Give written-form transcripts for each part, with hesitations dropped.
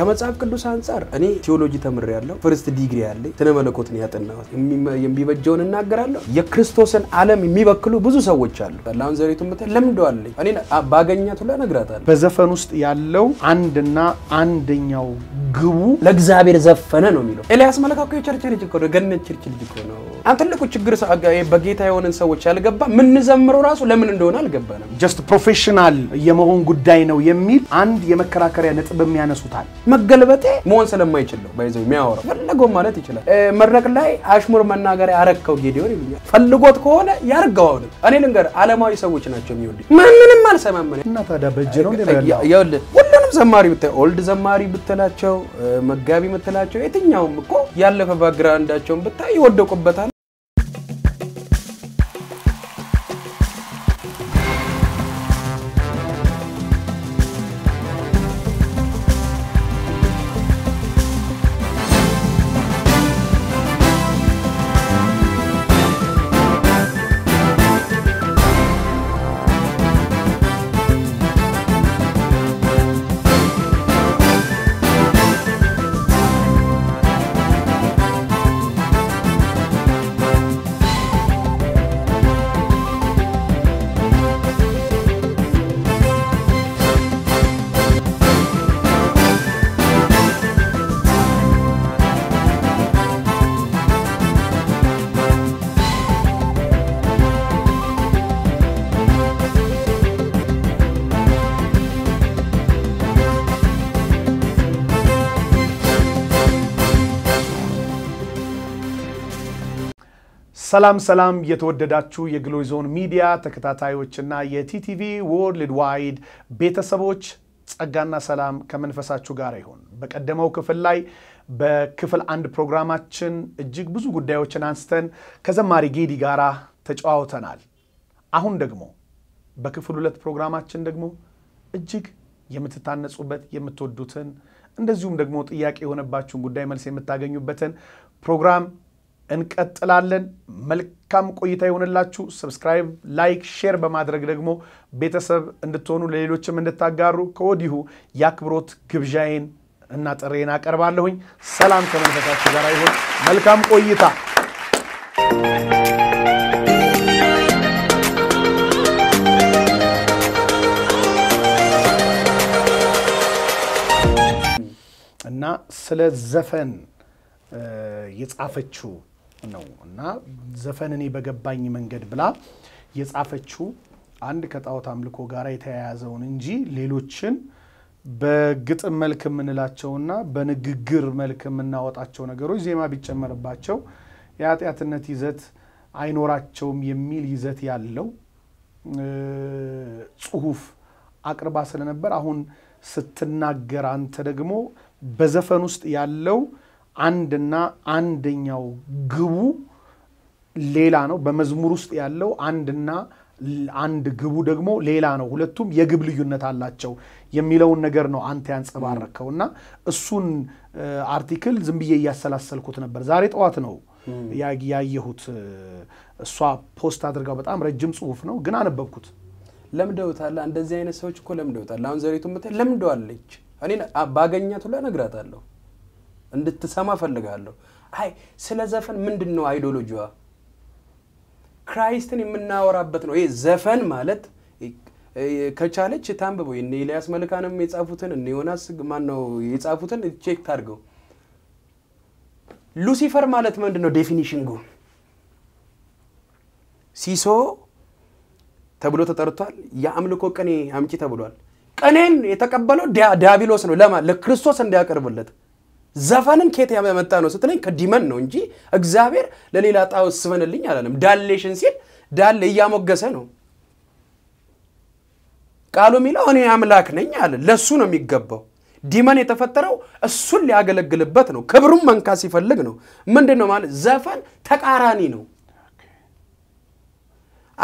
ከመጽሐፍ ቅዱስ አንፃር እኔ ቲዮሎጂ ተምሬያለሁ ፈርስት ዲግሪ ያለኝ ተነመለኮትን ያጠናው የሚበጀውን እናገራለሁ የክርስቶስን ዓለም የሚበክሉ ብዙ ሰዎች አሉ ባላውን ዘሪቱን መተ ለምደዋለኝ እኔ ባገኛቱ ለነግራታለሁ በዘፈን ውስጥ ያለው አንድና አንደኛው ግቡ ለእግዚአብሔር ዘፈነ ነው የሚለው ኤልያስ መለካከው ቸርች ልጅ እኮ ነው ገነት ቸርች ልጅ እኮ ነው አንተልኩ ችግር በጌታ የሆነን ሰዎች ያልገባ ምን ዘምረው ራሱ ለምን እንደሆነ አልገባንም just professional የመሆን ጉዳይ ነው የሚል አንድ የመከራከሪያ ነጥብ የሚያነሱታል መገልበቴ መሆን ስለማይችል ነው ባይዘው የሚያወራው ፈለጎ ማለት ይችላል መድረክ ላይ አሽሙር መናገር ያረከው ጌዲዮን ይብኛል ፈልጎት ከሆነ ያርጋው ነው እኔ ልንገር ዓለማዊ ሰዎች ናቸው የሚወዱ ማንንም አልሰማማኝ እና ታዳ በእጅ ነው እንደማያል ሁሉንም ዘማሪ ብታይ ኦልድ ዘማሪ ብትላቸው መጋቢ ምትላቸው የትኛውም እኮ ያለፈ ባግራንዳቸው ብታይ ይወደቁበታል سلام سلام يتودداتشو يغلويزون ميديا تكتاتايوچنا يتي تي في وورلد وايد بيتسابوچ ጸጋና ሰላም ከመንፈሳችሁ ጋር ይሁን በቀደመው ክፍል ላይ በክፍል አንድ ፕሮግራማችን እጅግ ብዙ ጉዳዮችን አንስተን ከዘማሪ ጌዲ ጋራ ተጫውተናል አሁን ደግሞ በክፍል ሁለት ፕሮግራማችን ደግሞ እጅግ የምትታነጹበት የምትወዱትን እንደዚሁም ደግሞ ጥያቄ የሆነባችሁን ጉዳይ መልስ የምታገኙበትን ፕሮግራም እንቀጥላለን መልካም ቆይታ ይሁንላችሁ ሰብስክራይብ ላይክ ሼር በማድረግ ደግሞ ቤተሰብ እንድትሆኑ ለሌሎችም እንድታጋሩ ከወዲሁ ያክብሮት ግብዣይን እና ጥሬን አቀርባለሁኝ ሰላም ከመንፈሳችሁ ጋር ይሁን መልካም ቆይታ እና ስለ ዘፈን የጻፈችው ነው እና ዘፈንኔ በገባኝ መንገድ ብላ የጻፈችው አንድ ከጣውት አምልኮ ጋራ የተያያዘውን እንጂ ሌሎችን በግጥም መልክ ምንላቸውና በንግግር መልክ ምናወጣቸው ነገሮች ዜማ ቢጨመርባቸው ያጥያትነት ይዘት አይኖራቸውም የሚል ይዘት ያለው ጽሁፍ አቅርባ ስለነበር አሁን ስትናገር አንተ ደግሞ በዘፈን ውስጥ ያለው አንድና አንደኛው ግቡ ሌላ ነው በመዝሙር ውስጥ ያለው አንድና አንድ ግቡ ደግሞ ሌላ ነው ሁለቱም የግብ ልዩነት አላቸው የሚለው ነገር ነው አንተ ያንጸባረከውና እሱን አርቲክል ዝምብዬ ያሰላሰልኩት ነበር ዛሬ ጧት ነው ያያየሁት እሷ ፖስት አድርጋው በጣም ረጅም ጽሁፍ ነው ግን አነበብኩት ለምደውታል እንደዚህ አይነት ሰዎች እኮ ለምደውታል አሁን ዘሪቱም ለምደዋለች እኔ ባገኛቱ ለነግራታለሁ እንድትሰማ ፈልጋለሁ አይ ስለ ዘፈን ምንድነው አይዶሎጂዋ ክራይስትን የምናወራበት ነው ይሄ ዘፈን ማለት ከቻለች ታምበው እነ ኤልያስ መልካንም የጻፉትን እነ ዮናስ ማን ነው የጻፉትን ቼክ ታርገው ሉሲፈር ማለት ምንድነው ዴፊኒሽን ጉ ሲሶ ተብሎ ተጠርቷል ያአምልኮ ቀኔ አምጪ ተብሏል ቀኔን የተቀበለው ዲያብሎስ ነው ለማ ለክርስቶስ እንዲያቀርብለት ዘፈንን ከት ያመጣ ነው ስትለኝ ከዲመን ነው እንጂ እግዚአብሔር ለሌላ ጣውስ ስበንልኝ አላለም ዳሌሽን ሲል ዳሌ ያሞገሰ ነው ቃሉ ሚለው እኔ አምላክ ነኝ አለ ለሱ ነው የሚገባው ዲመን የተፈጠረው እሱን ሊያገለግልበት ነው ክብሩን መንካስ ይፈልግ ነው ምንድነው ማለት ዘፈን ተቃራኒ ነው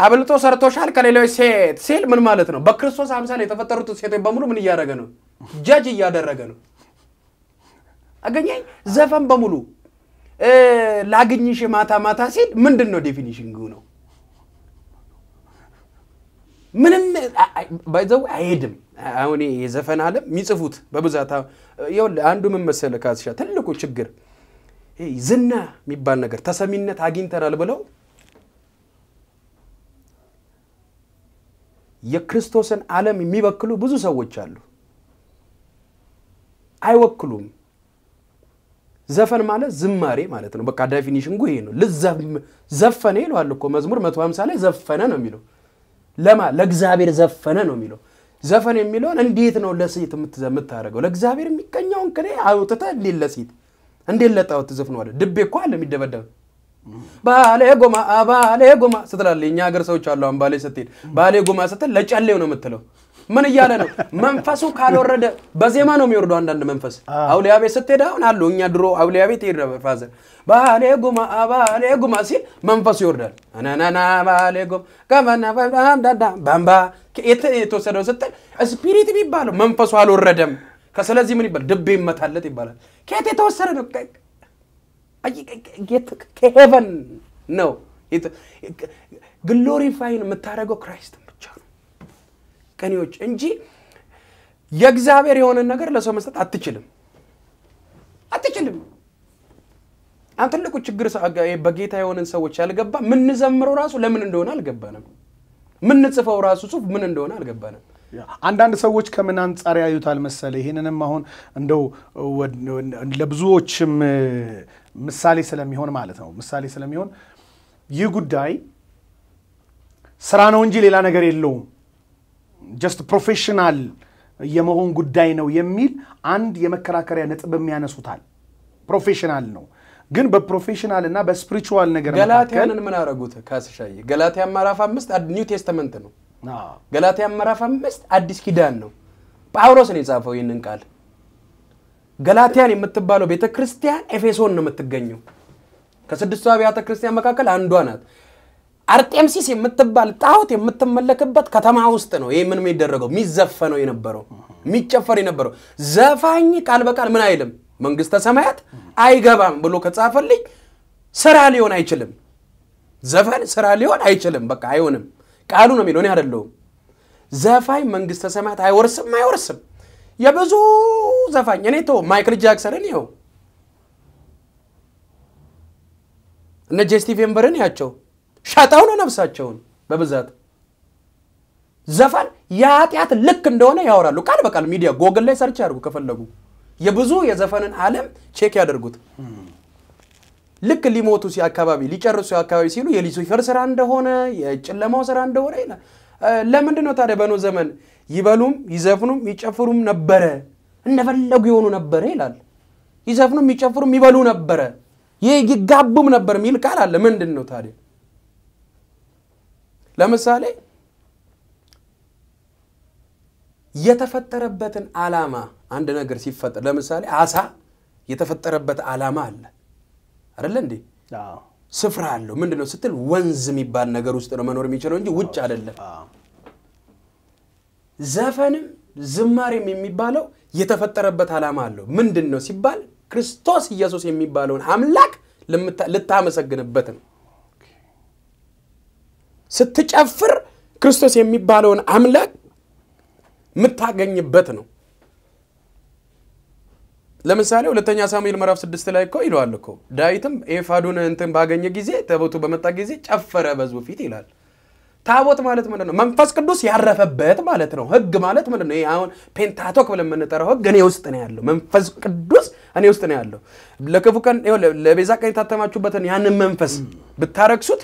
አብልጦ ሰርቶሻል ከሌሎች ሴት ሲል ምን ማለት ነው በክርስቶስ አምሳል የተፈጠሩት ሴቶች በሙሉ ምን ያደረገ ነው ጃጅ ያደረገ ነው አገኘኝ ዘፈን በሙሉ ላግኝሽ ማታ ማታ ሲል ምንድነው ዴፊኒሽን ጉ ነው ምንም ባይዘው አይሄድም هوني يزفن على ميصفوت ببزاتا يقول عنده من مسألة كاسشة تلقوا شجر إيه زنا ميبان نجر تسمينة عجين ترى لبلو يكريستوسن عالم ميبكلو بزوس أوجهالو أيوكلوم زفن ماله زماري ماله تنو بقى definition قوينه للزف زفنه لو هالكم مزمر ما توهم ساله زفنانه ميلو لما لجزابير زفنانه ميلو زفن ميلو أنديتنا ولا سيد متزمت هارجو لجزابير مكنيون كره عاوتة للا سيد عندي لا تاوت زفن وارد دبي قال ميدا بدر بالي قوما بالي قوما سترال لي نياجر سويت الله بالي ستير بالي قوما ستر لا تجعل لهنا مثله من يجعله منفسه كارو رد بزيمانو ميردو عندنا منفس أولي أبي ستير ده ونالو نيادرو أولي أبي تير فازر بالي قوما بالي قوما سير منفس يردال أنا أنا أنا بالي قوم كمان بام دا دا بامبا كأنت توصلوا ستر أسبيريت بيبالو منفسه على الردم كسلة زمني بال دبي مثله تبالا كأنت توصلوا heaven no it glorifying መታረጎ Christ ብቻ ነው ከኔዎች እንጂ የእግዚአብሔር የሆነ ነገር ለሰው መስጠት አትችልም አንተ ልቁ ችግር በጌታ የሆነን ሰዎች ያልገባ ምን ዘምሩ ራሱ ለምን እንደሆነ አልገባንም ምን ጽፈው ራሱ ጽፍ ምን እንደሆነ አልገባንም አንዳንድ ሰዎች ከምን አንጻር ያዩታል መሰለ ይሄንንም አሁን እንደው ለብዙዎችም ምሳሌ ስለሚሆን ማለት ነው ምሳሌ ስለሚሆን ይጉዳይ ስራ ነው እንጂ ሌላ ነገር የለውም just professional የመሆን ጉዳይ ነው የሚል አንድ የመከራከሪያ ነጥብ የሚያነሱታል professional ነው ግን በፕሮፌሽናል እና በስፒሪቹዋል ነገር ነው ገላትያንን ምን አረጉት ካስሻይ ገላትያ ምዕራፍ 5 ኒው ቴስተመንት ነው ገላትያ ምዕራፍ 5 አዲስ ኪዳን ነው ጳውሎስ ነው የጻፈው ይህንን ቃል ገላትያን የምትባለው ቤተክርስቲያን ኤፌሶን ነው የምትገኘው ከስድስቱ አብያተ ክርስቲያን መካከል አንዷ ናት አርጤምሲስ የምትባል ጣዖት የምትመለክበት ከተማ ውስጥ ነው ይሄ ምን የሚደረገው የሚዘፈነው የነበረው የሚጨፈር የነበረው ዘፋኝ ቃል በቃል ምን አይልም መንግስተ ሰማያት አይገባም ብሎ ከጻፈልኝ ስራ ሊሆን አይችልም ዘፈን ስራ ሊሆን አይችልም በቃ አይሆንም ቃሉ ነው የሚለው እኔ አይደለም ዘፋኝ መንግስተ ሰማያት አይወርስም የብዙ ዘፋኝ እኔ ተው ማይክል ጃክሰንን ይው እነ ጀስቲን በርን ያቸው ሻጣው ነው ነፍሳቸው በብዛት ዘፋን ያጥያት ልክ እንደሆነ ያወራሉ ቃል በቃል ሚዲያ ጎግል ላይ ሰርች አድርጉ ከፈለጉ የብዙ የዘፈንን ዓለም ቼክ ያደርጉት ልክ ሊሞቱ ሲያካባቢ ሊጨርሱ ያካባቢ ሲሉ የሊሶፈር ስራ እንደሆነ የጨለማው ስራ እንደሆነ ይላ ለምን ነው ታዲያ በኖ ዘመን ይበሉም ይዘፍኑም ይጨፍሩም ነበር እንደፈለጉ ይሆኑ ነበር ይላል ይዘፍኑም ይጨፍሩም ይበሉ ነበር ይጋቡም ነበር ሚል ቃል አለ ምንድነው ታዲያ ለምሳሌ የተፈጠረበትን ዓላማ አንድ ነገር ሲፈጠር ለምሳሌ አሳ የተፈጠረበት ዓላማ አለ አይደል እንዴ አዎ ስፍራ አለው ምንድነው ስትል ወንዝ የሚባል ነገር ውስጥ ነው መኖር የሚችለው እንጂ ውጭ አይደለም ዘፈንም ዝማሬም የሚባለው የተፈጠረበት ዓላማ አለው ምንድነው ሲባል ክርስቶስ ኢየሱስ የሚባለውን አምላክ ልታመሰግንበት ነው ስትጨፍር ክርስቶስ የሚባለውን አምላክ ምታገኝበት ነው ለምሳሌ ሁለተኛ ሳሙኤል ምዕራፍ 6 ላይ ቆይ ይሏል እኮ ዳዊትም ኤፋዱን እንትን ባገኘ ጊዜ ታቦቱ በመጣ ጊዜ ጨፈረ በዙ ፊት ይላል ታቦት ማለት ምንድነው መንፈስ ቅዱስ ያረፈበት ማለት ነው ህግ ማለት ምንድነው ይሄ አሁን ፔንታቶክ ብለን የምንጠራው ህግ እኔ ውስጥ ነው ያለው መንፈስ ቅዱስ እኔ ውስጥ ነው ያለው ለክፉ ቀን ለቤዛ ቀን ታተማችሁበትን ያንን መንፈስ ብታረክሱት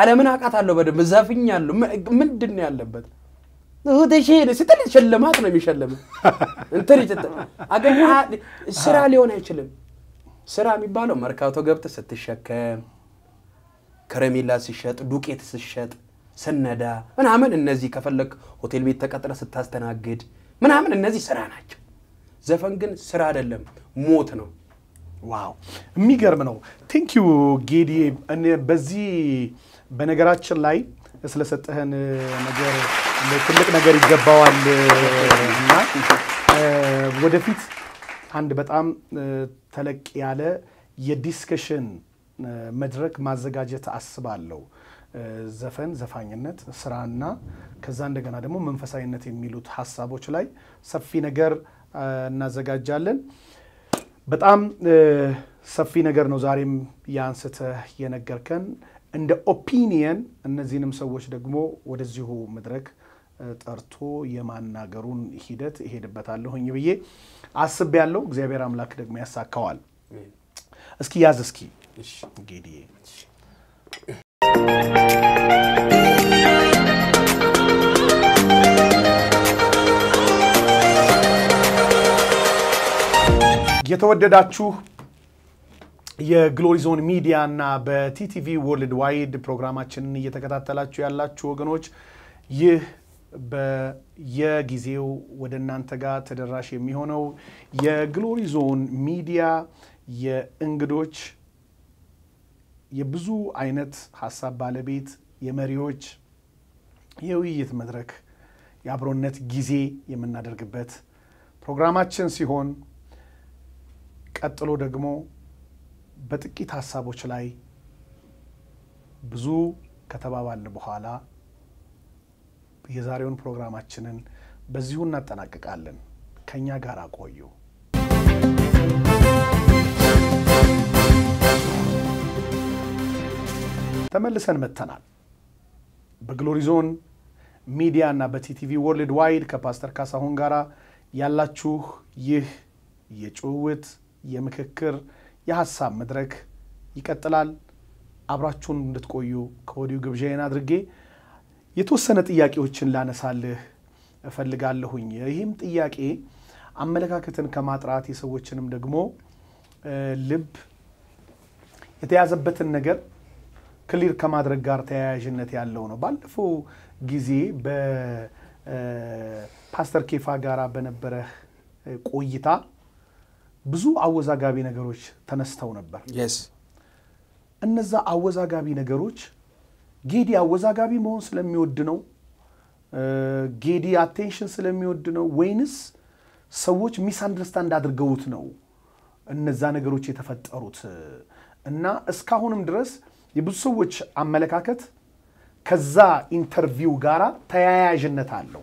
ዓለምን አቃታለሁ በደም ዘፍኛለሁ ምንድነው ያለበት ወደሽይ ለስተል ሸለማት ነው የሚሸለም እንት ይጥጥ አገም ስራ ሊሆን አይችልም ስራ የሚባለው መርካቶ ገብተ ስትሸከም ከረሜላ ሲሸጥ ዱቄት ሲሸጥ ሰነዳ እናምን እነዚህ ከፈለክ ሆቴል ቤት ተቀጥረ ስታስተናግድ እናምን እነዚህ ስራ ናቸው ዘፈን ግን ስራ አይደለም ሞት ነው ዋው የሚገርም ነው ቲንክ ዩ ጌዲ እኔ በዚህ በነገራችን ላይ ስለሰጠህን ነገር ለጥልቅ ነገር ይገባዋል እና ወደፊት አንድ በጣም ተለቅ ያለ የዲስከሽን መድረክ ማዘጋጀት አስባለሁ ዘፈን ዘፋኝነት ስራና ከዛ እንደገና ደግሞ መንፈሳዊነት የሚሉት ሐሳቦች ላይ ሰፊ ነገር እናዘጋጃለን በጣም ሰፊ ነገር ነው ዛሬም ያንስተ የነገርከን እንደ ኦፒኒየን እነዚህንም ሰዎች ደግሞ ወደዚሁ መድረክ ጠርቶ የማናገሩን ሂደት ይሄድበታለሁኝ ብዬ አስቤያለሁ እግዚአብሔር አምላክ ደግሞ ያሳካዋል እስኪ ያዝ እስኪ ጌዲ የተወደዳችሁ የግሎሪ ዞን ሚዲያና በቲቲቪ ወርልድ ዋይድ ፕሮግራማችንን እየተከታተላችሁ ያላችሁ ወገኖች ይህ በየጊዜው ወደናንተ ጋር ተደራሽ የሚሆነው የግሎሪ ዞን ሚዲያ የእንግዶች የብዙ አይነት ሐሳብ ባለቤት የመሪዎች የውይይት መድረክ ያብሮነት ጊዜ የምናደርግበት ፕሮግራማችን ሲሆን ቀጥሎ ደግሞ በጥቂት ሐሳቦች ላይ ብዙ ከተባባልን በኋላ የዛሬውን ፕሮግራማችንን በዚሁ እናጠናቀቃለን ከኛ ጋር አቆዩ ተመልሰን መተናል በግሎሪ ዞን ሚዲያ እና በቲቲቪ ወርልድ ዋይድ ከፓስተር ካሳሁን ጋራ ያላችሁ ይህ የጭውውት የምክክር የሐሳብ መድረክ ይቀጥላል አብራችሁን እንድትቆዩ ከወዲው ግብዣዬን አድርጌ የተወሰነ ጥያቄዎችን ላነሳልህ እፈልጋለሁኝ ይሄም ጥያቄ አመለካከትን ከማጥራት የሰዎችንም ደግሞ ልብ የተያዘበትን ነገር ክሊር ከማድረግ ጋር ተያያዥነት ያለው ነው ባለፈው ጊዜ በፓስተር ኬፋ ጋራ በነበረ ቆይታ ብዙ አወዛጋቢ ነገሮች ተነስተው ነበር yes እነዛ አወዛጋቢ ነገሮች ጌዲ አወዛጋቢ መሆን ስለሚወድ ነው ጌዲ አቴንሽን ስለሚወድ ነው ወይንስ ሰዎች ሚስ አንደርስታንድ አድርገውት ነው እነዛ ነገሮች የተፈጠሩት እና እስካሁንም ድረስ የብዙ ሰዎች አመለካከት ከዛ ኢንተርቪው ጋራ ተያያዥነት አለው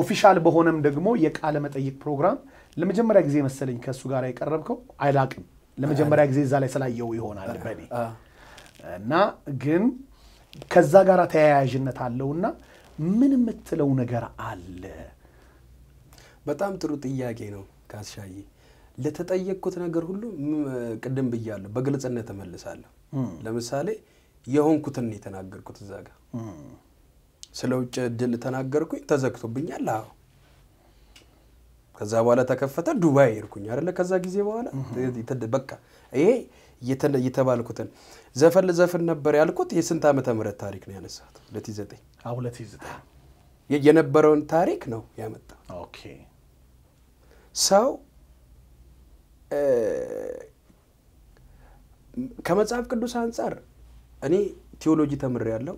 ኦፊሻል በሆነም ደግሞ የቃለ መጠይቅ ፕሮግራም ለመጀመሪያ ጊዜ መሰለኝ ከሱ ጋር ያቀርብከው አይላቅም ለመጀመሪያ ጊዜ እዛ ላይ ሰላየው ይሆናል በኔ እና ግን ከዛ ጋራ ተያያዥነት አለውና ምን የምትለው ነገር አለ በጣም ጥሩ ጥያቄ ነው ካስሻይ ለተጠየቅኩት ነገር ሁሉ ቀደም ብያለሁ በግልጽነት ተመልሳለሁ ለምሳሌ የሆንኩትን እየተናገርኩት እዛጋ ስለውጭ ድል ተናገርኩኝ ተዘክቶብኛል አዎ ከዛ በኋላ ተከፈተ ዱባይ ይርኩኝ አይደለ ከዛ ጊዜ በኋላ በቃ ይሄ የተባልኩትን ዘፈን ለዘፈን ነበር ያልኩት የስንት አመት ምረት ታሪክ ነው ያነሳሁት 2009 አዎ 2009 የነበረውን ታሪክ ነው ያመጣ ኦኬ ሰው ከመጽሐፍ ቅዱስ አንፃር እኔ ቲዮሎጂ ተምሬያለሁ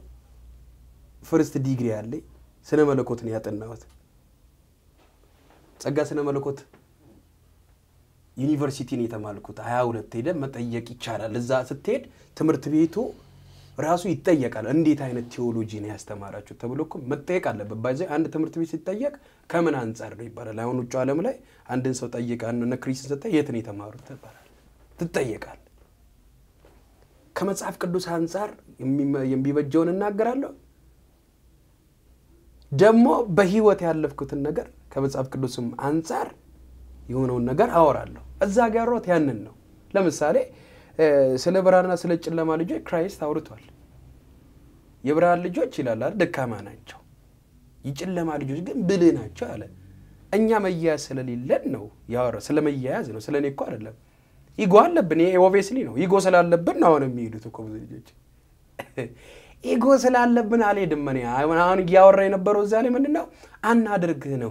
ፈርስት ዲግሪ ያለኝ ስነ መለኮትን ያጠናሁት ጸጋ ስነ መለኮት ዩኒቨርሲቲ ነው ተማልኩት 22 ሄደ መጠየቅ ይቻላል እዛ ስትሄድ ትምርት ቤቱ ራሱ ይጠየቃል እንዴት አይነት ቲዮሎጂ ነው ያስተማራችሁ ተብሎኩ መጠየቅ አለበት ባይዘይ አንድ ትምርት ቤት ሲጠየቅ ከምን አንፃር ነው ይባላል አሁን ወጪ ዓለም ላይ አንድን ሰው ጠይቃን እና ክርስቲያን ሰጣ የት ነው ተማሩት ይባላል ትጠየቃል ከመጽሐፍ ቅዱስ አንፃር የሚበጀውን እናገራለሁ ደሞ በህይወት ያለፍኩትን ነገር كمتصاب كدوسم أنصار يهونو النجار أورالله الزاجر روت يهننه لما ساري سلبرانا سلتش لما لجوا كريست أورتوال يبرار لجوا تشيلالر دكامانا نجوا يجلما لجوا جن بدينا تشاله أني ما ياسل لي لنو يا رسول ما يازنو سلني كارلا يقول لبني وفيسلينه يقول سلال لبنا وأنا ميدو تكوب زوجي يقول سلال لبنا عليه دمني أنا أنا جيا ورينا بروزالي مننا أنا أدركنا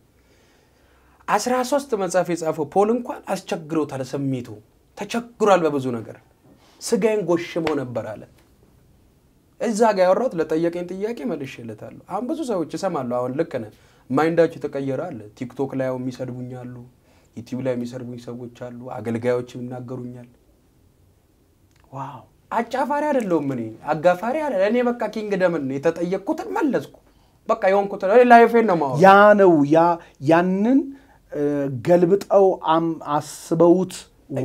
عشرة سوست مسافيس أفو بولن قال أشجعرو ثلا سميتو تشجعرو على ببزونا كر سجين غشمونه براله إذا جاء الرد لتأيّك أنت يأكل مالشيء لتالو عم بزوج سوي تسمع له عن لكنه ما عنده شيء تكيرالله تيك توك لا يوم ميسر بنيالو يتيب لا ميسر بنيسوي تشالو عقل جاءوا شيء من عقرونيال واو أشافاري على اللومني أجافاري على لأني بكا كينج دامني تتأيّك كتر ملزكو بكا يوم كتر لا يفين ما يا نو يا يانن قلبت أو عم عصبوت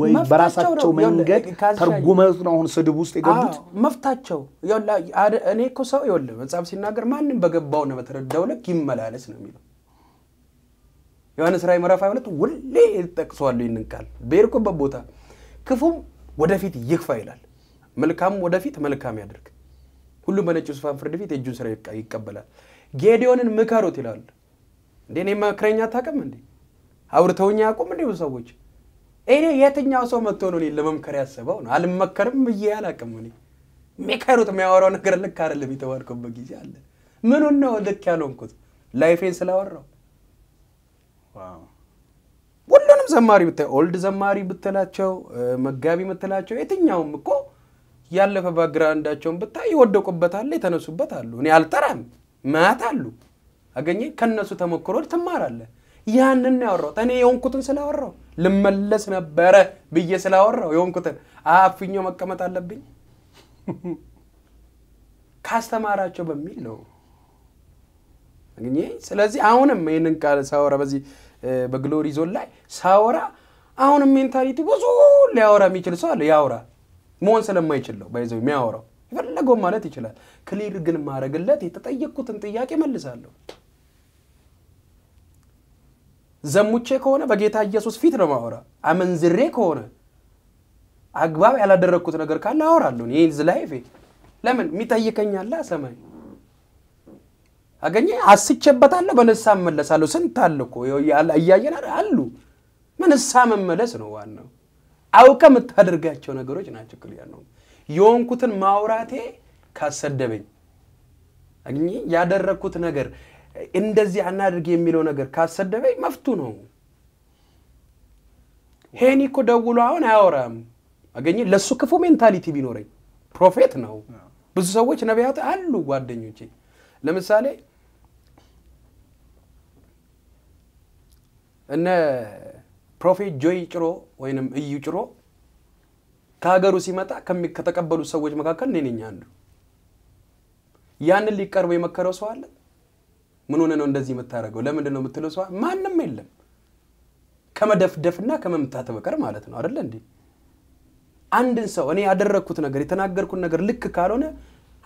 وبراسات شو منجد ترجمة نحن صدبوس تقدرت مفتاح شو يلا أنا كوسا يلا بس أبسط ناقر ما نبغى باونا مثلا الدولة كم ملأ سنة ميلو يعني سراي مرة فايلة تقول ليه تكسوال لي نكال بيركو ببوتا كفهم ودافيت يخفايلال ملكام ودافيت ملكام يدرك كل ما نجوس فان فردفيت يجوس سراي يكبلا جديون المكارو تلال ديني ما كرينيا ثاكم عندي أورثوني أكون مدير سويتش. إيه ياتني أوسو متوني لمم كرياس سبون. على مكرم بيجيالا كموني. مكارو تمي أورانا كرلك كارل بيت واركب بقيجال. منو نهودك كلام كذ. لايفين سلاورة. واو. ولنا زماري بتة. أولد زماري بتة لاتشو. مجابي بتة لاتشو. إيه تني يوم كو. يالله فباغراندا تشوم بتة. يودو كبتة اللي تناسو بتة اللو. نيال ترام. ما تالو. أجني كنا سو تمو كرور تمار الله. ያንን ያወራው ታኔ የሆንኩትን ስለወራው ለመለስ ነበር ብዬ ስለወራው የሆንኩትን አፍኞ መቀመጥ አለብኝ ካስተማራቸው በሚል ነው እንግዲህ ስለዚህ አሁንም ይሄንን ቃል ሳወራ በዚህ በግሎሪ ዞን ላይ ሳወራ አሁንም ሜንታሊቲ ብዙ ሊያወራ የሚችል ሰው አለ ያወራ መሆን ስለማይችል ነው ባይዘው የሚያወራው ይፈልገው ማለት ይችላል ክሊር ግን ማረግለት የተጠየቁትን ጥያቄ መልሳለሁ ዘሙቼ ከሆነ በጌታ ኢየሱስ ፊት ነው ማወራ አመንዝሬ ከሆነ አግባብ ያላደረኩት ነገር ካለ አወራለሁ ይሄን ዝላይፍ ለምን ሚጠይቀኛል አሰማይ አገኘ አስቸበታለሁ በነሳ መመለሳለሁ ስንታለኩ ያያየና አሉ ምንሳ መመለስ ነው ዋናው አውቀም ተደርጋቸው ነገሮች ናቸው ክል ያለው ዮንኩትን ማውራቴ ካሰደበኝ አገኘ ያደረኩት ነገር እንደዚህ አናድርግ የሚለው ነገር ካሰደበይ መፍቱ ነው ሄኒ ኮደውሎ አሁን አወራም አገኘ ለሱ ክፉ ሜንታሊቲ ቢኖረኝ ፕሮፌት ነው ብዙ ሰዎች ነቢያት አሉ ጓደኞቼ ለምሳሌ እነ ፕሮፌት ጆይ ጭሮ ወይንም እዩ ጭሮ ካገሩ ሲመጣ ከተቀበሉ ሰዎች መካከል ነኝ አንዱ ያን ሊቀርበ የመከረው ሰው አለ من هنا نندزي متارجو لما ندنو متلوسوا ما نميلهم كم دفنا كم متعته بكرم على تناور لندي عندن سو أنا أدرك كتنا قريت أنا أقدر كنا قر لك كارونه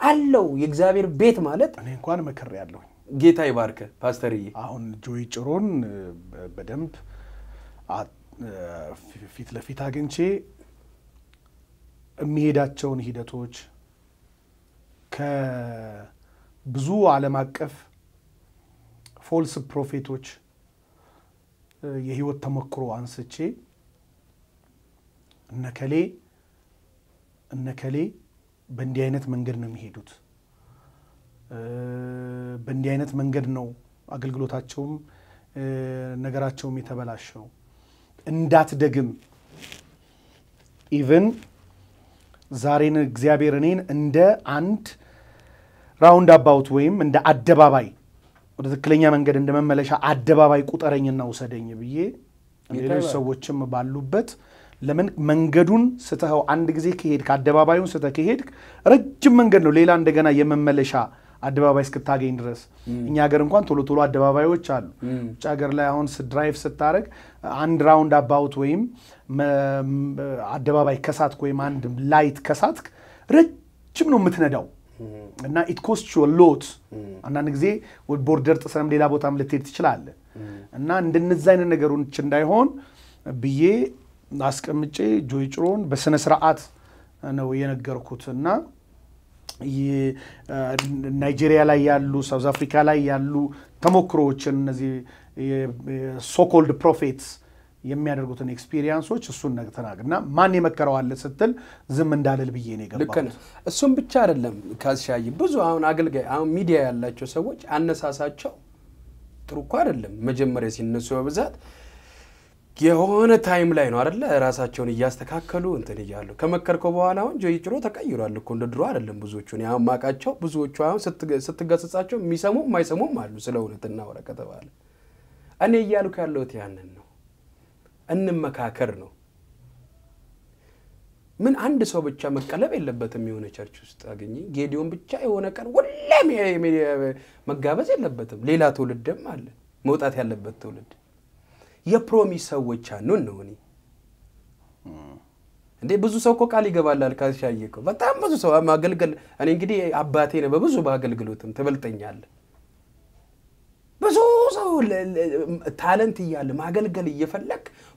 علو يجزاير بيت مالت أنا كوان مكرر علوه جيت أي بارك باستري أهون جوي جرون بدمب في تلفيت هاجن شيء ميدات شون هيدا توج كبزو على ماكف فولس بروفيتوچ የህይወት ተመክሮ አንስቼ እነከሌ በእንዲህ አይነት መንገድ ነው የሚሄዱት በእንዲህ አይነት መንገድ ነው አገልግሎታቸውም ነገራቸውም የተበላሸው እንዳትደግም ኢቭን ዛሬን እግዚአብሔር እኔን እንደ አንድ ራውንድ አባውት ወይም እንደ አደባባይ ولكن يجب ان يكون هناك اشياء اخرى لانهم يجب ان يكون هناك اشياء اخرى ሌሎች ሰዎችም ባሉበት ለምን መንገዱን ስተው አንድ ጊዜ ከሄድ ካደባባዩን ስተው ከሄድ ረጅም መንገድ ነው ሌላ እንደገና የመመለሻ አደባባይ እስከታገኝ ድረስ እኛ ሀገር እንኳን ቶሎ ቶሎ አደባባዮች አሉ እጫ ሀገር ላይ አሁን ስድራይቭ ስታረክ አንድ ራውንድ አባውት ወይም አደባባይ ከሳትኩ ወይም አንድ ላይት ከሳትክ ረጅም ነው የምትነዳው እና it costs you a lot እና ንግዜ ወደ ቦርደር ጥሰም ሌላ ቦታም ልትሄድ ትችላል እና እንደነዛ አይነት ነገሮች እንዳይሆን ብዬ አስቀምጬ ጆይጭሮን በስነ ስርዓት ነው የነገርኩትና ናይጄሪያ ላይ ያሉ ሳውዝ አፍሪካ ላይ ያሉ ተሞክሮዎች እነዚህ ሶኮልድ ፕሮፌትስ የሚያደርጉትን ኤክስፒሪያንሶች እሱን ነግተናልና ማን የመከረው አለ ስትል ዝም እንዳለል ብዬ ነው ገባው ልከነ እሱን ብቻ አይደለም ካስሻይ ብዙ አሁን አገልጋይ አሁን ሚዲያ ያላቸው ሰዎች አነሳሳቸው ጥሩኳ አይደለም መጀመሪያ ሲነሱ በብዛት የሆነ ታይም ላይ ነው አይደለ ራሳቸውን ያስተካከሉ እንትን ይያሉ ከመከርከው በኋላ አሁን ጆይጭሮ ተቀይሯል እኮ እንደድሮ አይደለም ብዙዎቹን ያው ማቃቸው ብዙዎቹ አሁን ስትገሰጻቸው የሚሰሙ ማይሰሙም አሉ ስለውነትና ወረቀተ ባለ እኔ ይያሉካ ያለውት ያንን ነው እንመካከር ነው ምን አንድ ሰው ብቻ መቀለብ የለበትም የሆነ ቸርች ውስጥ አገኘ ጌዲዮን ብቻ የሆነ ቀን ሁሌም መጋበዝ የለበትም ሌላ ተውልደም አለ መውጣት ያለበት ተውልድ የፕሮሚስ ሰዎች አኑን ነውኒ እንዴ ብዙ ሰው እኮ ቃል ይገባላል ካሻየኩ በጣም ብዙ ሰው ማገልገል እኔ እንግዲህ አባቴ ነው በብዙ ባገልግሎትም ተበልጠኛል ብዙ ሰው ታለንት ይያለ ማገልገል ይፈልክ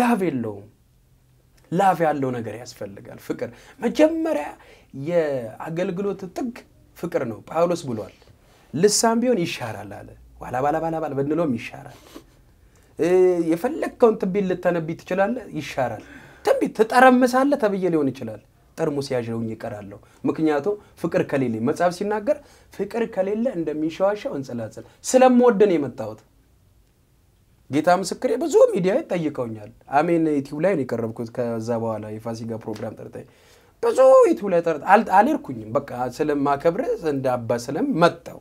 ላቭ የለው ላቭ ያለው ነገር ያስፈልጋል ፍቅር መጀመሪያ የአገልግሎት ጥግ ፍቅር ነው ጳውሎስ ብሏል ልሳም ቢሆን ይሻራል አለ ዋላ ባላ ባላ ባላ በእንሎም ይሻራል የፈለከውን ትብይ ለተነብይ ይችላል ይሻራል ትብይ ተጠረመሳለ ተብየ ሊሆን ይችላል ጠርሙስ ያጅረውኝ ይቀራለው ምክንያቱ ፍቅር ከሌለ መጻፍ ሲናገር ፍቅር ከሌለ እንደሚሻዋሻው እንጸላጸል ስለምወደን የመጣሁት ጌታ መስክሬ ብዙ ሚዲያ ይጠይቀውኛል አሜን ዩቲዩብ ላይ ነው የቀረብኩት ከዛ በኋላ የፋሲካ ፕሮግራም ጠርታይ ብዙ ዩቲዩብ ላይ ጠርታ አልልኩኝም በቃ ስለማከብር እንደ አባ ሰለም መጣው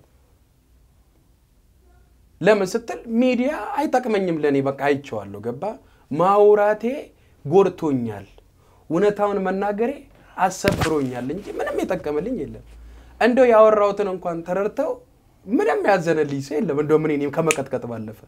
لما ستل ميديا أي تكمنيم لني بقى أي شوالو جبا ماوراتي غورتونيال ونتاون مناغري أسفرونيال لنجي منام يتكملين يلا عندو ياور راوتن أنكوان ثررتاو منام يازن اللي سيل من دومنيني كما كتكتبال لفه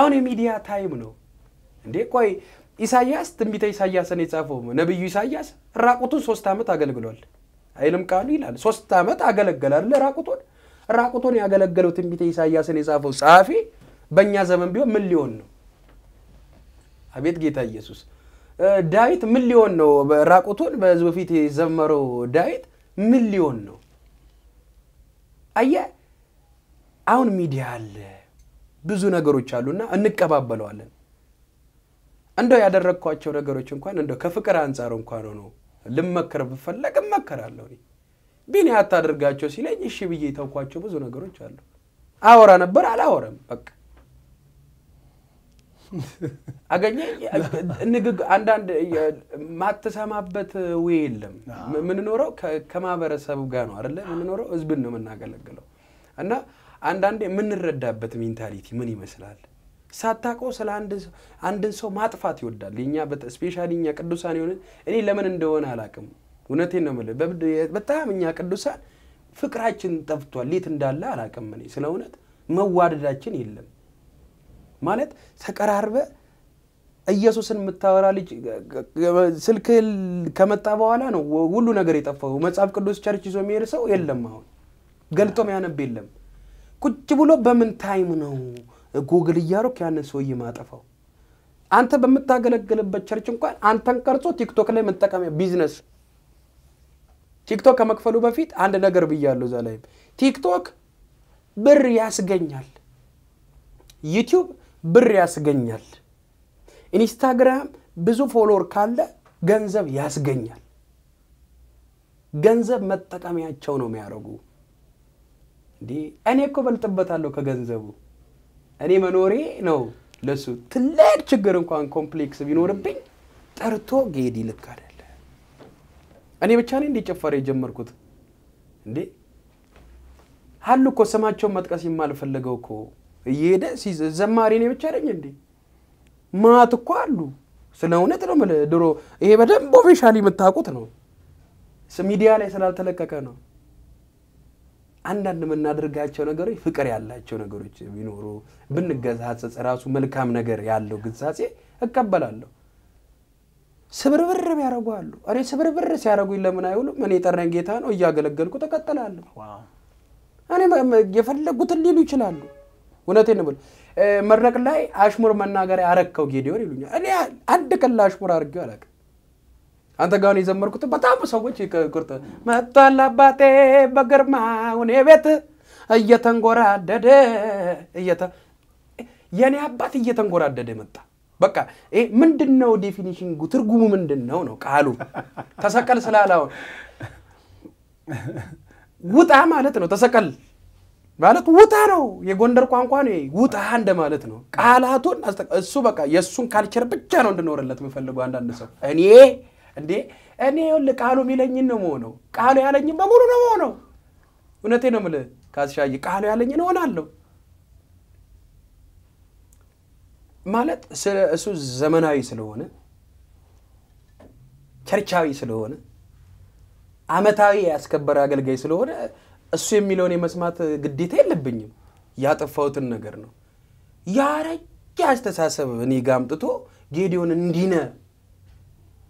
አሁን ሚዲያ ታይም ነው እንዴ ቆይ ኢሳያስ ትንቢተ ኢሳያስን የጻፈው ነብዩ ኢሳያስ ራቁቱን 3 አመት አገልግሏል አይልም ቃሉ ይላል 3 አመት አገለገላል ራቁቱን ያገለገለው ትንቢተ ኢሳያስን የጻፈው ጻፊ በእኛ ዘመን ቢሆን ምን ሊሆን ነው አቤት ጌታ ኢየሱስ ዳዊት ምን ሊሆን ነው ራቁቱን በዚህ በፊት የዘመረው ዳዊት ምን ሊሆን ነው አያ አሁን ሚዲያ አለ ብዙ ነገሮች አሉና እንቀባበለዋለን እንደው ያደረኳቸው ነገሮች እንኳን እንደው ከፍቅር አንጻር እንኳን ነው ልመከር ብፈልግ መከራለሁ ቢኔ አታደርጋቸው ሲለኝ እሺ ብዬ ተውኳቸው ብዙ ነገሮች አሉ አወራ ነበር አላወራም በቃ አገኘ ንግግ አንድ ማተሳማበት ወይ የለም ምን ኖረው ከማበረሰቡ ጋር ነው አይደል ምን ኖረው ህዝብን ነው መናገለገለው እና አንድ ምን ረዳበት ሜንታሊቲ ምን ይመስላል ሳታቆ ስለ አንድን ሰው ማጥፋት ይወዳል እኛ በስፔሻሊኛ ቅዱሳን ይሁን እኔ ለምን እንደሆነ አላቀም እነቴን ነው ማለት በጣም እኛ ቅዱሳን ፍቅራችን ተፍቷል ሊት እንዳለ አላቀም እኔ ስለሆነት መዋደዳችን የለም ማለት ተቀራርበ ኢየሱስን መታወራ ልጅ ስልክ ከመጣ በኋላ ነው ሁሉ ነገር የጠፋው መጽሐፍ ቅዱስ ቸርች ይዞ የሚርሰው የለም አሁን ገልጦም ያነብ የለም ቁጭ ብሎ በምን ታይም ነው ጉግል ይያሮክ ያን ሰው ይማጠፋው አንተ በመታገለገልበት ቸርች እንኳን አንተን ቀርጾ ቲክቶክ ላይ መጠቀሚያ ቢዝነስ ቲክቶክ ከመክፈሉ በፊት አንድ ነገር ብያለሁ ዛላይ ቲክቶክ ብር ያስገኛል ዩቲዩብ ብር ያስገኛል ኢንስታግራም ብዙ ፎሎወር ካለ ገንዘብ ያስገኛል ገንዘብ መጠቀሚያቸው ነው የሚያረጉ ዲ እኔ እኮ በልጥበታለሁ ከገንዘቡ እኔ መኖሪ ነው ለሱ ትልቅ ችግር እንኳን ኮምፕሌክስ ቢኖርብኝ ጠርቶ ጌዲ ልክ አይደለ እኔ ብቻ ነኝ እንዲጨፈረ ይጀምርኩት እንዴ ሀሉ እኮ ሰማቸው መጥቀስ ይማልፈልገው እኮ ይሄደ ሲዘማሪ ነኝ ብቻ አይደል እንዴ ማት እኮ አሉ ስለውነት ነው ድሮ ይሄ በደም ኦፊሻሊ መታቆት ነው ሚዲያ ላይ ስላልተለቀቀ ነው አንድ እንደምናደርጋቸው ነገሮች ፍቅር ያላቸው ነገሮች ቢኖሩ ብንገዛጽ ራሱ መልካም ነገር ያለው ግዛጼ እቀበላለሁ ስብርብር ያረጋሉ አሬ ስብርብር ሲያረጉኝ ለምን አይውሉም እኔ ጠራን ጌታ ነው ያገለገልኩ ተከተላለሁ ዋው እኔ የፈለጉት ሊሉ ይችላሉ ወነቴን ነው መረቅ ላይ አሽሙር መናገር ያረከው ጌዲዮን ይሉኛል እኔ አንድ ከላሽ ሙር አርገው አላቀ አንተ ጋር ነው ዘመርኩት በጣም ሰዎች ይከርተ መጣላ አባቴ በግርማ ወኔ ቤት እየተንጎራደደ የኔ አባት እየተንጎራደደ መጣ በቃ እ ምንድነው ዴፊኒሽን ትርጉሙ ምንድነው ነው ቃሉ ተሰቀል ስላላው ውጣ ማለት ነው ተሰቀል ማለት ውጣ ነው የጎንደር ቋንቋ ነው ውጣ እንደ ማለት ነው ቃላቱን እሱ በቃ የሱን ካልቸር ብቻ ነው እንደኖርለት መፈልጉ አንዳንድ ሰው እኔ እንዴ እኔ ለቃሉ ሚለኝ ነው ሆኖ ቃሉ ያለኝ በሙሉ ነው ሆኖ እነቴ ነው ምለ ካስሻይ ቃሉ ያለኝ ነው ሆናለሁ ማለት እሱ ዘመናዊ ስለሆነ ቸርቻዊ ስለሆነ አመታዊ ያስከበር አገልጋይ ስለሆነ እሱ የሚለውን የመስማት ግዴታ የለብኝም ያጠፋውትን ነገር ነው ያረጋ አስተሳሰብ እኔ ጋምጥቶ ጌዲዮን እንዲነ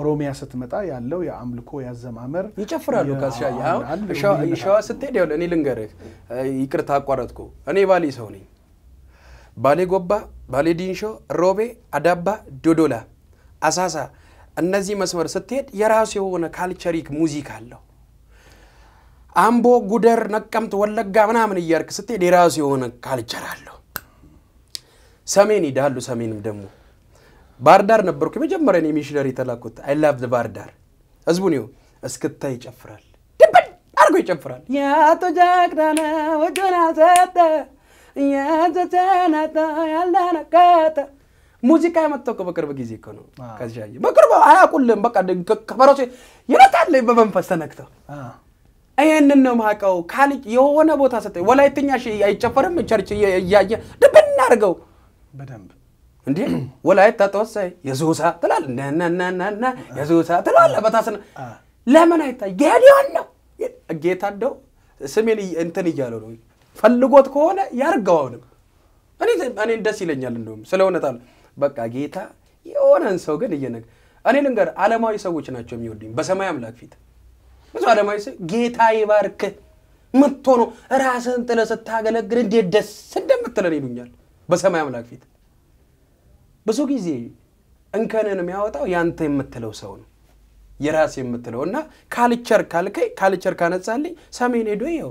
ኦሮሚያ ስትመጣ ያለው ያምልኮ ያዘማመር ይጨፍራሉ ካስሻያ ሻዋ ስትሄድ ያው ለኔ ልንገርህ ይቅርታ አቋረጥኩ እኔ ባሊ ሰው ነኝ ባሊ ጎባ ባሊ ዲንሾ ሮቤ አዳባ ዶዶላ አሳሳ እነዚህ መስመር ስትሄድ የራሱ የሆነ ካልቸሪክ ሙዚቃ አለው አምቦ ጉደር ነቀምት ወለጋ ምናምን ይያርክ ስትሄድ የራሱ የሆነ ካልቸር አለው ሰሜን ይዳሉ ሰሜንም ደሞ ባርዳር ነበርኩ መጀመሪያ ነው ሚሽነሪ ተላኩት አይ ላቭ ዘ ባርዳር አዝቡኒው እስከታ ይጨፍራል ድብን አርጎ ይጨፍራል ያ ተጃክራና ወጆና ዘተ ያ ዘተናታ ያላና ካታ ሙዚቃ መጥቆ በቅርብ ጊዜ እኮ ነው ከዚህ በቅርብ አያቁልም በቃ ከበሮሴ ይረታል በመንፈስ ተነክተው አይነን ነው ማቀው ካልጭ የሆነ ቦታ ሰጠይ ወላይተኛ አይጨፈርም ቸርች ያያ ድብን አርገው በደንብ እንዴ ወላይታ ተወሰይ የዙሳ ተላል ነናናና የዙሳ ተላል በታሰነ ለምን አይታይ ጌዲዮን ነው ጌታ እንደው ስሜን እንትን ይያለው ነው ፈልጎት ከሆነ ያርጋው ነው እኔ ደስ ይለኛል እንደውም ስለሆነታል በቃ ጌታ የሆነን ሰው ግን እየነገ እኔ ልንገር ዓለማዊ ሰዎች ናቸው የሚወዱኝ በሰማይ አምላክ ፊት ብዙ ዓለማዊ ሰው ጌታ ይባርክ መጥቶ ነው ራስን ተለስተታገለግር እንዴ ደስ እንደምትለኝ ይሉኛል በሰማይ አምላክ ፊት ብዙ ጊዜ እንከነንም ያወጣው ያንተ የምትለው ሰው ነው የራስ የምትለውና ካልቸር ካልከይ ካልቸር ካነጻልኝ ሰሜን ሄዶ ይው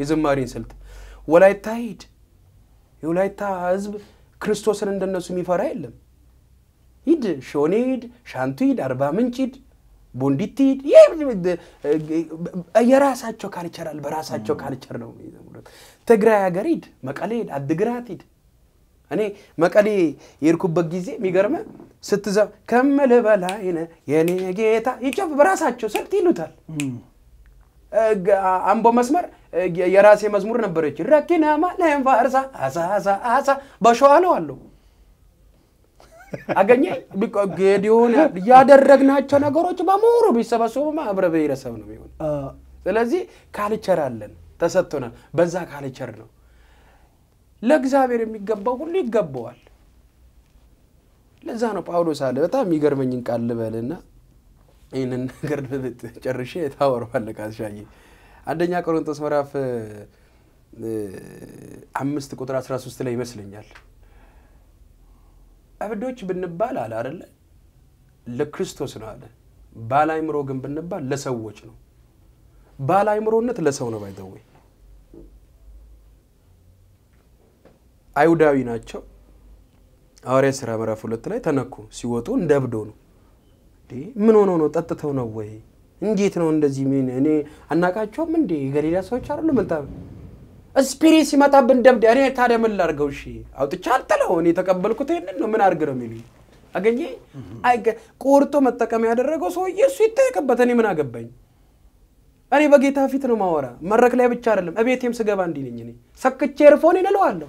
የዘማሪን ስልት ወላይታ ሄድ የወላይታ ህዝብ ክርስቶስን እንደነሱ የሚፈራ የለም ሂድ ሾኔ ሂድ ሻንቱ ሂድ አርባ ምንጭ ሂድ ቦንዲቲ ሂድ የራሳቸው ካልቸር አለ በራሳቸው ካልቸር ነው ትግራይ ሀገር ሂድ መቀሌ ሂድ አድግራት ሂድ أني ما كذي يركب بجيزة ميجرمه ستة كمل بالهنا يعني جيتا يجف براسات شو سرتينو تال أم بمسمر يراسي مزمور نبرج ركينها ما لهم فارسا هذا بشوالو علو أغني بيك غيديون يادر رجنا أشنا غروش بامورو بيسباسو ما أبرة بيرسونه ميون لذي كالي شرالن تساتونا بنزا كالي شرنو لغزابير ميجبوا كل يجبوال لذانو باولوس هذا بتاع ميجر منين كالله بالنا إنن كرد بيت شرشة ثاور بالكاسشاي عندنا كرون تسمرة في عمست كتر عشرة سوستلا يمسلين جال أبدوش بالنبال على رلا لكريستوس نهاده بالا يمروجن بالنبال لسووجنو بالا يمرون نت لسوونا بيدوي أيوداوي ناتشو أوريس رامرا فلتلاه تناكو سوتون دابدونو دي منونو تاتتهونا وعي إنجيتنا عند زميلنا يعني أنا كاتشو من دي غريلا سوتشارلو من تاب السبيريسي ما تابن دب دي أريه ثاره من لارجوشي أو تشال تلاهوني تقبل كتير ننو من أرجراميلي أكيني أيك كورتو متكامي هذا الرجوس هو يسويته كبتني من أجبين أنا بقيتها في تنو ما ورا مرة كلاه بتشارلهم أبي تيم سجابان دي نجني سكتشير فوني نلوالو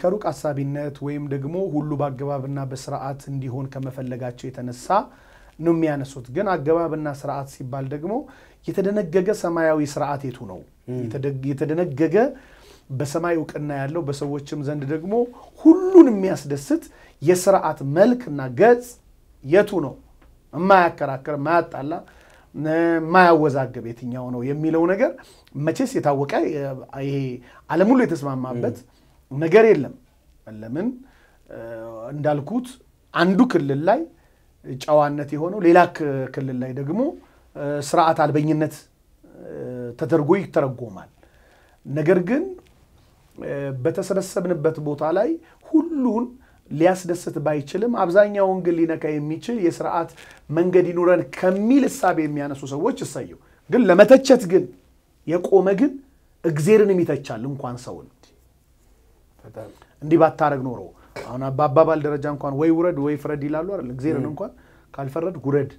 كروك عصابينات ويم دقمو هلو باق جوابنا بسرعات انديهون كما فلقات شو يتنسا نميانا سوت جنا جوابنا سرعات سيبال دقمو يتدنقق سمايوي سرعات يتونو يتدنقق بسمايوك انا يالو بسووشم زند دقمو هلو نمياس دست يسرعات ملك ناقز يتونو ما يكراكر ما يتعلا ما يوزاق بيتين يونو يميلو نقر ما چيس يتاوكا على مولي تسمع مابت نجار يلهم، اللهمن دالكوت عندو كل اللي جوانتي هونو ليلاك كل اللي دقمو سرعة على بينات تترجوي ترجومان نجارجن بتسرس بنبت بوط علي هلون لياسدست بايتشلم عبزاني وانجلينا كيميتشل يسرعات من جدي نوران كميل السابي ميانا سوسا وش الصيو قل لما تتشت قل يقوم قل اجزيرني ميتشالم كوان سون ندي بات تارق نورو أنا بابا بالدرجان كون وي ورد وي فرد يلالو لغزير نكون قال فرد غرد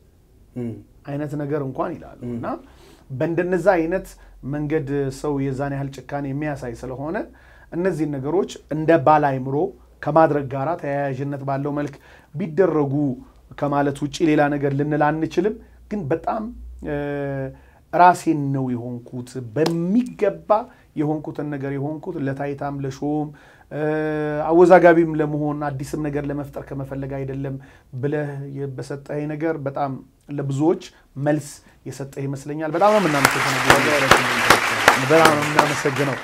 عينت نجار نكون يلالو نا بندن زاينت من قد سو يزاني هالشكاني ميا سايسلو هون النزي النجاروش ند بالاي مرو كمادرك جارات هي جنة بالو ملك بيدرجو كمالة وش إلي لا نجار لنا لان نشلم كن بتأم راسي نوي هون كوت بميجبا يهونكوت النجار يهونكوت اللي تايتام لشوم عوزا جابيم لمهون عديسم نجار لمفتر كما فلقا يدلم بله يبست أي نجار بتعم لبزوج ملس يست أي مسلينيال بدعم منا مسجنو بدعم منا مسجنو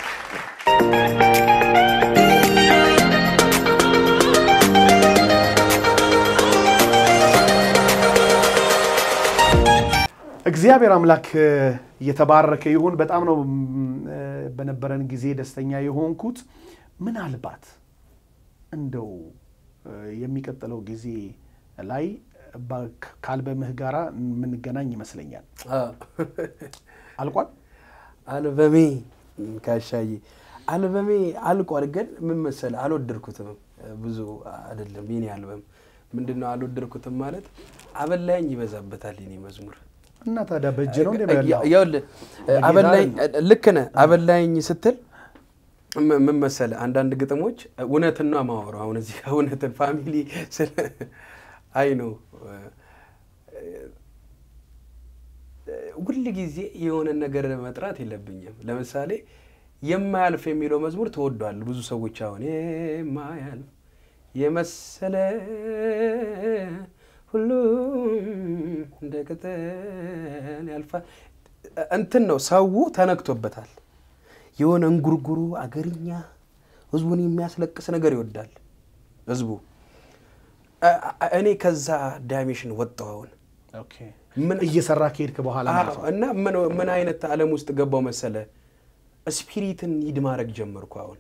እግዚአብሔር አምላክ የተባረከ ይሁን በጣም ነው በነበረን ጊዜ ደስተኛ የሆንኩት ምናልባት እንደው የሚቀጥለው ጊዜ ላይ ካልበምህ ጋራ ምን ገናኝ ይመስለኛል አልቋል አልበሚ ካሻይ አልበሚ አልቋል ግን ምን መሰለ አልወደድኩትም ብዙ አይደለም ይሄን አልበም ምንድነው አልወደድኩትም ማለት አበላኝ ይበዛበታል ይሄን መዝሙር أنا هذا بجنون ده بيرلا. يقول لكنه قبل لا ينستل من مسألة عندنا قطع موج ونحن نعمل وراه ونزيها ونحن الفاميلي سل أينو كل جزء يونا نجرب مترات هلا بينهم لما سالي يما ألف ميلو مزمور تودوا على بزوج سوي تشاون ما يالف يمسل هلو دكتان ألف أنتنو سوو تنكتب بتال يونا نجرجرو أجرينيا أزبوني ماسلك كسنا جريو الدال أزبو أني كذا دايمشن وتعاون من أي سراكير كبهالة أنا من أين التعلم مستقبل مسألة أسبيريتن يدمارك جمر كأون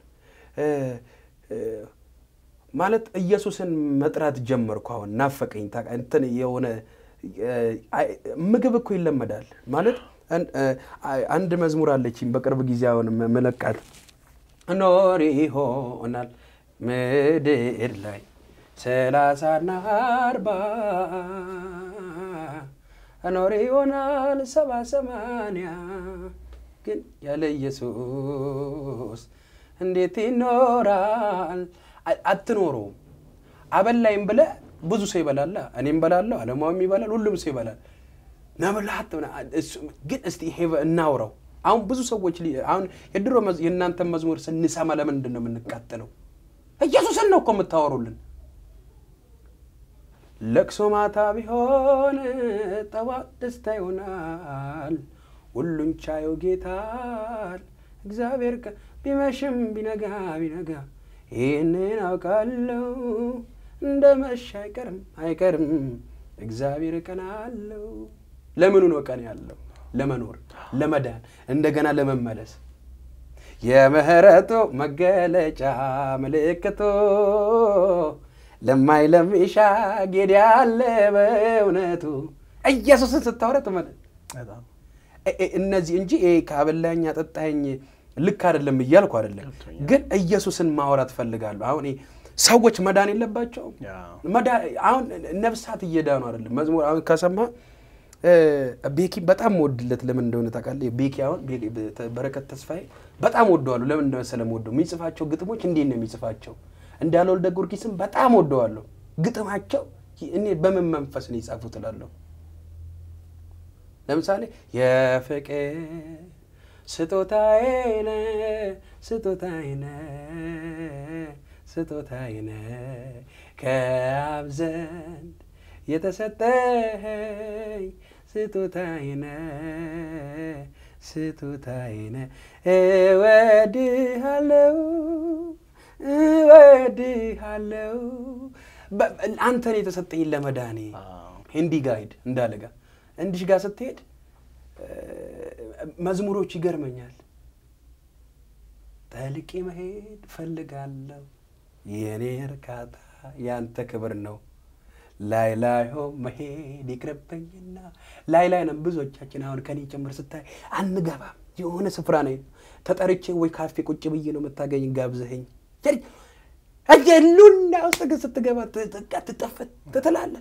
مالت يسوسن مترات جمر كأون نافك إنت أنتني يونا مجبك كل ما دال مالت عند مزمور على شيء بكر بجيزاون ملكات نوري هونال مدير لاي سلاسة ناربا نوري هونال سبع سمانيا كن يالي يسوس انديتي نورال اتنورو عبال لا ينبلا بزو سيبالا لا أنا ينبلا لا أنا موامي بالا لولم سيبالا نعمل حتى جن استيحيف النورو عون بزو سووا كلي عون يدرو مز ينانتم مزمور سن سما لمن دنا من كاتنو يسوع سنو كم تاورولن لك سما تابيهون توا تستيونال ولن شايو جيتال إخبارك بمشم بنجا بنجا إننا كلو دمش هيكرم هيكرم إخبارك نالو لمنو كان يالو لمنور لمدان عندنا لمملس يا مهرته مقالج ملكته لما يلمش قد يعلى بونته أي يسوس التورة مدن الناس ينجي إيه كابل لا ينتهي لكار لما يلقار لك قد أي يسوس ما ورد فلقال عوني سويت مداني لباجو مدان عون نفس هات يدان ورد مزمور عون كسمه بيكي بتأم ودلت لمن دون تكالي بيكي أون بيكي بركة تصفي بتأم ودوالو لمن دون سلام ودو ميسفاتشو قطمو كندينا ميسفاتشو عند دالول دكور كيسم بتأم ودوالو قطم هاتشو إني بمن منفسني سافوت لالو لما سالي يا فك ستو تاينة كابزن يتستاهي ستو تاينة اودي هلو انتني تستي إلا مداني هندي قايد اندالقا عندش قا ستيد مزموروش يقرمنيال تالكي مهيد فلقالو يني ركاتا يانت كبرنو لاي لاي هو مهيد يقربينا لاي لاي نبزوجاችን አሁን ከኔ ጀምር ስታይ አንገባ የሆነ ስፍራ ነው ተጠርቼ ወይ ካፌ ቁጭ ብዬ ነው መታገኝ ጋብዘኝ ጀርጅ አጀሉና ወሰገ ስትገባ ተጠፈት ተተላለ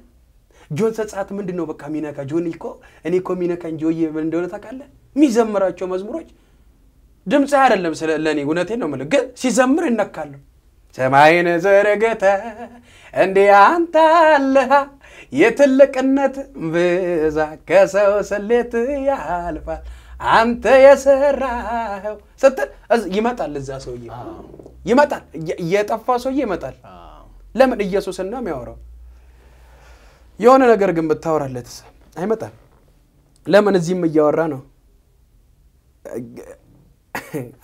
ጆን ሰጻት ምንድነው በቃ ሚናካ ጆን ይኮ እኔ ኮ ሚናካን ጆዬ ምን እንደሆነ ታውቃለ ሚዘምራቸው መዝሙሮች ድምጽ አይደለም ስለለኔ ወነቴ ነው ማለት ግን ሲዘምር እናካለ ሰማይን ዘረገተ እንዴ አንተ አለህ የትልቅነት በዛ ከሰው ሰለት ያልፋል አንተ የሰራው ስትል ይመጣል እዛ ሰውዬ ይመጣል የጠፋ ሰውዬ ይመጣል ለምን ኢየሱስን ነው የሚያወራው የሆነ ነገር ግን ብታወራለት አይመጣም ለምን እዚህም እያወራ ነው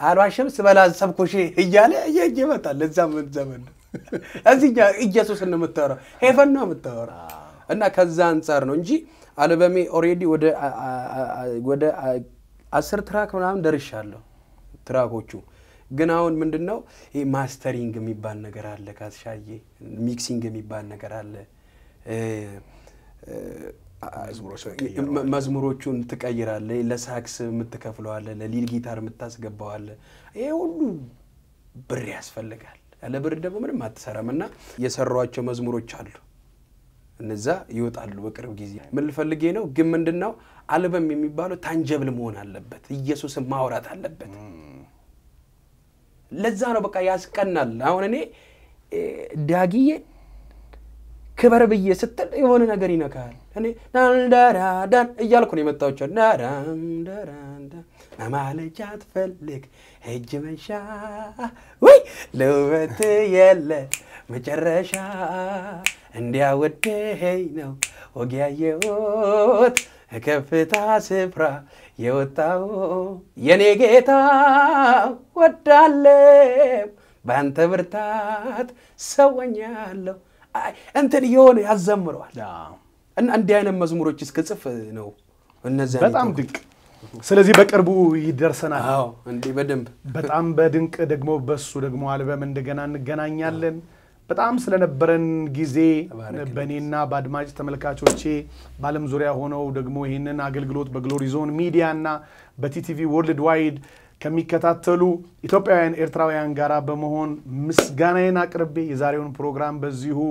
አልዋሽም ስበላ ሰብኩሽ እያለ ይመጣል ለዛም ዘመን አዚኛ ኢየሱስን ነው መታወራ ሄፈን ነው መታወራ እና ከዛ አንፃር ነው እንጂ አልበሜ ኦሬዲ ወደ 10 ትራክ ምናምን ደርሻለሁ ትራኮቹ ግን አሁን ምንድነው ይሄ ማስተሪንግ የሚባል ነገር አለ ካስሻዬ ሚክሲንግ የሚባል ነገር አለ መዝሙሮቹን ተቀይራለ ለሳክስ ምትከፍለው አለ ለሊድ ጊታር ምታስገባው አለ ይሄ ሁሉ ብር ያስፈልጋል ያለ ብር ደግሞ ምንም አትሰራምና የሰሯቸው መዝሙሮች አሉ እነዛ ይወጣሉ በቅርብ ጊዜ ምን ልፈልጌ ነው ግን ምንድነው አልበም የሚባለው ታንጀብል መሆን አለበት ኢየሱስን ማውራት አለበት ለዛ ነው በቃ ያስቀናል አሁን እኔ ዳጊዬ كبر بيي ستل يهون نغير ينكال هني دان دان دان يالكوني متاوچو دان دان دان مالجات فلك هج منشا وي لوبت يله مجرشا انديا ودهي نو وجيا يوت كفتا سفرا يوتاو يني جيتا ودالم بانت برتات سوانيالو انت اليوم يزمروا أن عندي أنا مزمور وجهك كتف إنه النزال. بتعم دك. سلزي بكربو يدرسنا. عندي بدم. بتعم بدنك دجمو بس ودجمو على بمن دجنان جنان يالن. بتعم سلنا برن جزء بنينا بعد ما يستملكها شيء بعلم زوريا هنا ودجمو هنا ناقل جلوت بجلوريزون ميديا لنا بتي تي في وورلد وايد كمي كتاتلو إثيوبيا إن إيرتراويا إن جراب مهون مسجانا ناقربي يزاريون برنامج بزيهو.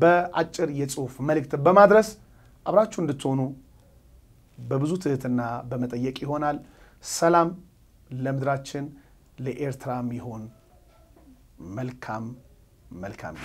በአጭር የጽሁፍ መልእክት በማድረስ አብራችሁ እንድትሆኑ በብዙ ትህትና በመጠየቅ ይሆናል። ሰላም ለምድራችን ለኤርትራም ይሁን። መልካም መልካም